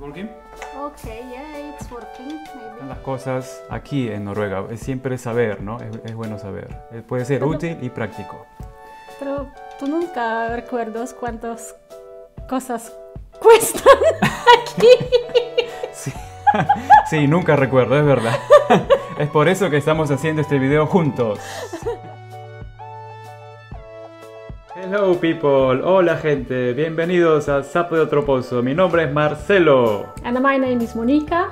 ¿It's working? Okay, yeah, it's working, maybe. Las cosas aquí en Noruega es siempre saber, ¿no? Es bueno saber. Puede ser útil y práctico. Pero tú nunca recuerdas cuántas cosas cuestan aquí. Sí. Sí, nunca recuerdo, es verdad. Es por eso que estamos haciendo este video juntos. Hello people, hola gente, bienvenidos a Sapo de Otro Pozo. Mi nombre es Marcelo. And my name is Monica.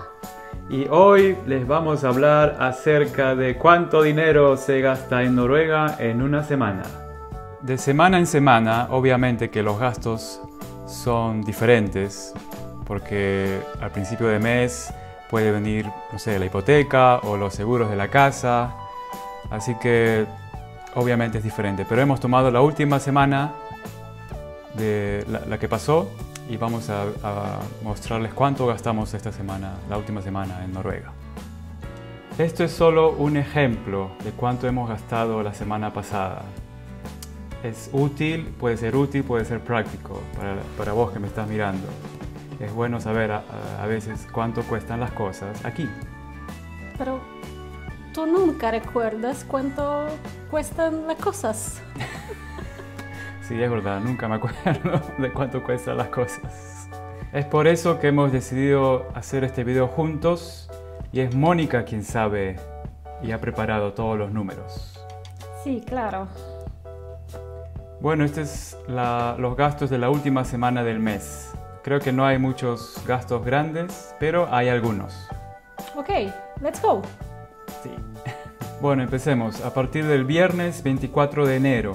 Y hoy les vamos a hablar acerca de cuánto dinero se gasta en Noruega en una semana. De semana en semana, obviamente que los gastos son diferentes, porque al principio de mes puede venir, no sé, la hipoteca o los seguros de la casa, así que obviamente es diferente. Pero hemos tomado la última semana de la que pasó y vamos a mostrarles cuánto gastamos esta semana, la última semana en Noruega. Esto es solo un ejemplo de cuánto hemos gastado la semana pasada. Es útil, puede ser práctico para vos que me estás mirando. Es bueno saber a veces cuánto cuestan las cosas aquí. Pero tú nunca recuerdas cuánto cuestan las cosas. Sí, es verdad, nunca me acuerdo de cuánto cuestan las cosas. Es por eso que hemos decidido hacer este video juntos y es Mónica quien sabe y ha preparado todos los números. Sí, claro. Bueno, estos son los gastos de la última semana del mes. Creo que no hay muchos gastos grandes, pero hay algunos. Ok, let's go. Sí. Bueno, empecemos. A partir del viernes 24 de enero,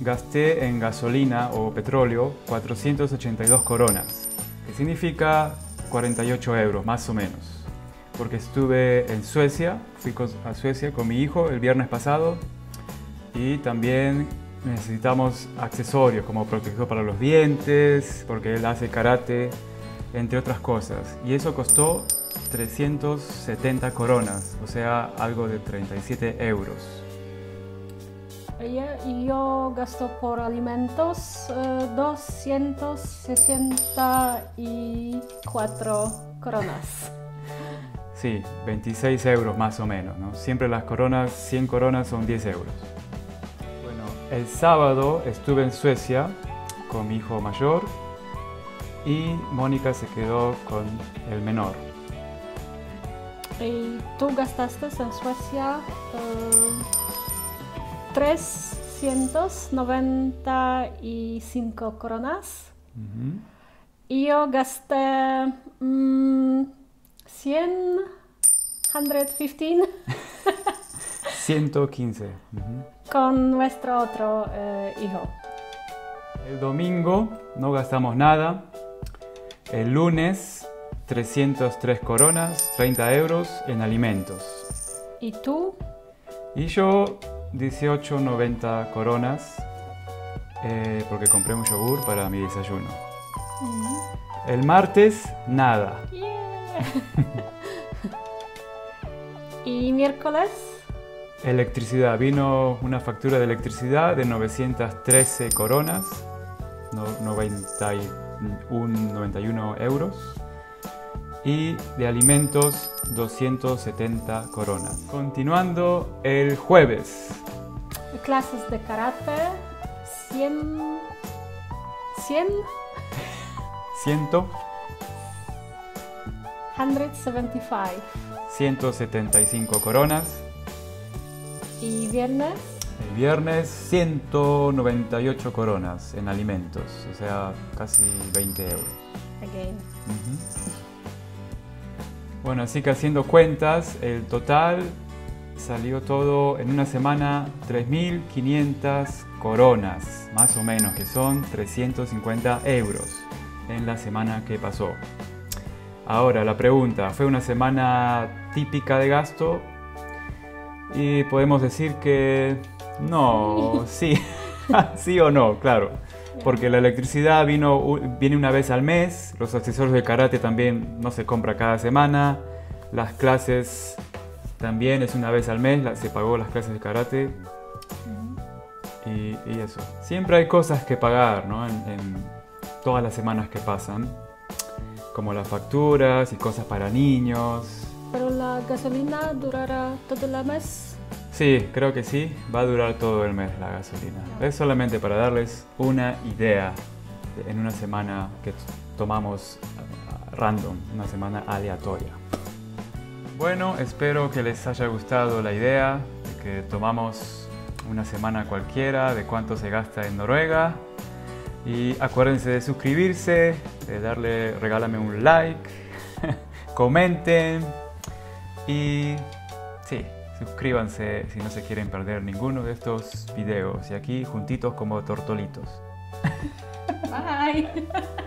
gasté en gasolina o petróleo 482 coronas, que significa 48 euros, más o menos. Porque estuve en Suecia, fui a Suecia con mi hijo el viernes pasado y también necesitamos accesorios como protector para los dientes, porque él hace karate, entre otras cosas. Y eso costó 370 coronas, o sea, algo de 37 euros. Y yo gasto por alimentos 264 coronas. Sí, 26 euros más o menos, ¿no? Siempre las coronas, 100 coronas son 10 euros. El sábado estuve en Suecia con mi hijo mayor y Mónica se quedó con el menor. ¿Y tú gastaste en Suecia 395 coronas? Uh-huh. Y yo gasté 115. 115. Uh-huh. Con nuestro otro hijo. El domingo no gastamos nada. El lunes 303 coronas, 30 euros en alimentos. ¿Y tú? Y yo 18,90 coronas porque compré un yogur para mi desayuno. Uh-huh. El martes nada. Yeah. ¿Y miércoles? Electricidad. Vino una factura de electricidad de 913 coronas, 91 euros. Y de alimentos, 270 coronas. Continuando el jueves. Clases de karate, 175 coronas. ¿Y viernes? El viernes 198 coronas en alimentos, o sea, casi 20 euros. Again. Uh-huh. Bueno, así que haciendo cuentas, el total salió todo en una semana 3.500 coronas, más o menos, que son 350 euros en la semana que pasó. Ahora, la pregunta, ¿fue una semana típica de gasto? Y podemos decir que no, sí, sí o no, claro. Porque la electricidad viene una vez al mes, los accesorios de karate también no se compra cada semana, las clases también es una vez al mes, se pagó las clases de karate y eso. Siempre hay cosas que pagar, ¿no? En todas las semanas que pasan. como las facturas y cosas para niños. ¿Pero la gasolina durará todo el mes? Sí, creo que sí, va a durar todo el mes la gasolina. Es solamente para darles una idea en una semana que tomamos random, una semana aleatoria. Bueno, espero que les haya gustado la idea de que tomamos una semana cualquiera de cuánto se gasta en Noruega. Y acuérdense de suscribirse, de darle, regálame un like, comenten y sí, suscríbanse si no se quieren perder ninguno de estos videos. Y aquí juntitos como tortolitos. Bye.